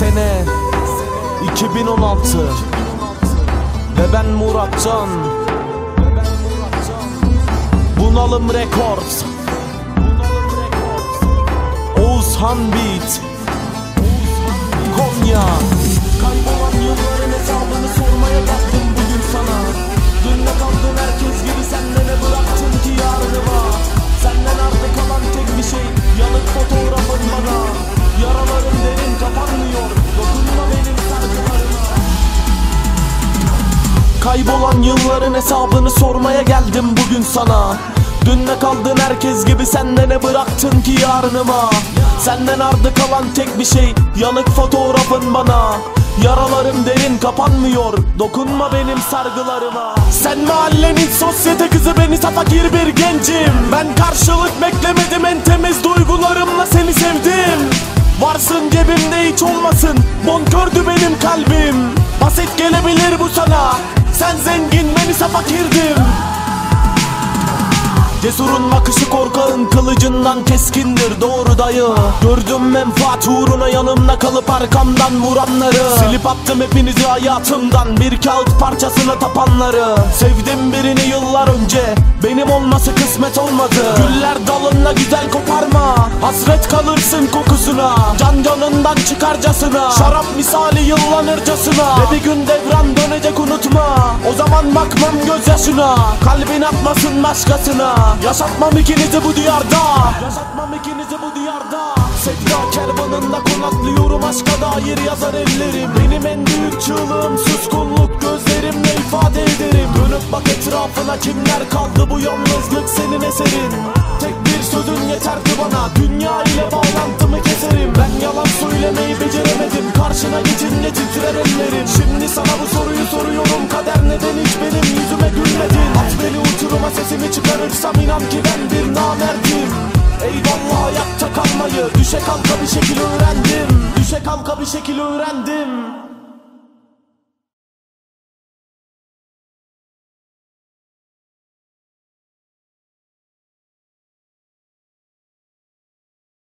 Sene 2016 ve ben Murat Can. Bunalım Records, Oğuzhan Beat, Konya. Kaybolan yılların hesabını sormaya kalktım bugün sana. Dün ne kaldın herkes gibi, sen de ne bıraktın ki yarınıma? Senden arda kalan tek bir şey yanık fotoğrafın bana. Yaralarım derin kapanmıyor, dokunma benim sarkılarıma. Kaybolan yılların hesabını sormaya geldim bugün sana. Dün ne kaldın herkes gibi, sen de ne bıraktın ki yarınıma? Senden ardı kalan tek bir şey yanık fotoğrafın bana. Yaralarım derin kapanmıyor, dokunma benim sargılarıma. Sen mahallenin sosyete kızı, beni fakir bir gencim. Ben karşılık beklemedim, en temiz duygularımla seni sevdim. Varsın cebimde hiç olmasın, bonkördü benim kalbim. Basit gelebilir bu sana, sen zengin benise fakirdim. Cesurun bakışı korkağın kılıcından keskindir, doğru dayı. Gördüm menfaat uğruna yanımda kalıp arkamdan vuranları. Silip attım hepinizi hayatımdan, bir kağıt parçasına tapanları. Sevdim birini yıllar önce, benim olması kısmet olmadı. Güller dalında güzel koparma, hasret kalırsın kokusuna. Can canından çıkarcasına, şarap misali yıllanırcasına. Ve bir gün devran dönecek unutma, o zaman bakmam gözyaşına. Kalbin atmasın başkasına, yaşatmam ikinizi bu diyarda. Yaşatmam ikinizi bu diyarda. Sevda kervanında konaklıyorum, aşka dair yazar ellerim. Benim en büyük çığlığım suskunluk, gözlerimle ifade ederim. Dönüp bak etrafına, kimler kaldı, bu yalnızlık senin eserin. Tek bir sözün yeterdi bana, dünya ile bağlantımı keserim. Ben yalan söylemeyi beceremedim, karşına geçince titrer ellerim. Şimdi sana bu soruyu soruyorum, kader neden hiç benim yüzüme gülmedin? At beni uçuruma, sesimi çıkarırsam inan ki ben bir namerdim. Eyvallah, ayakta kalmayı düşe kalka bir şekil öğrendim.